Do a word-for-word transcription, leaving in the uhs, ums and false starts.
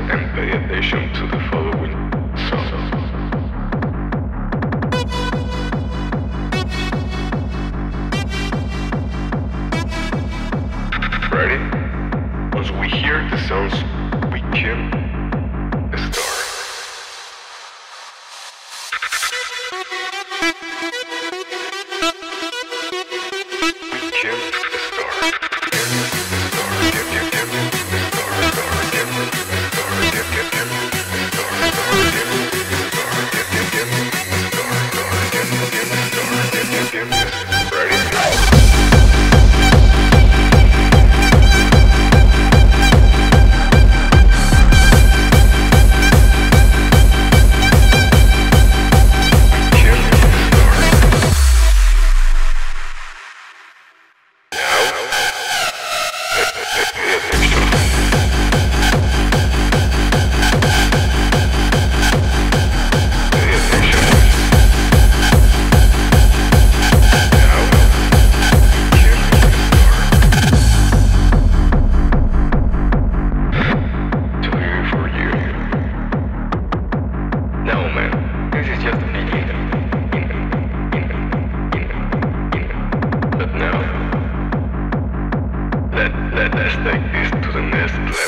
words and pay attention to the following song. Ready? Once we hear the sounds, we can start. We can start. Can start. Can can can start. Start. Can start. Can can can start. Start. Can can can start. Start. Can can can. Let's take this to the next level.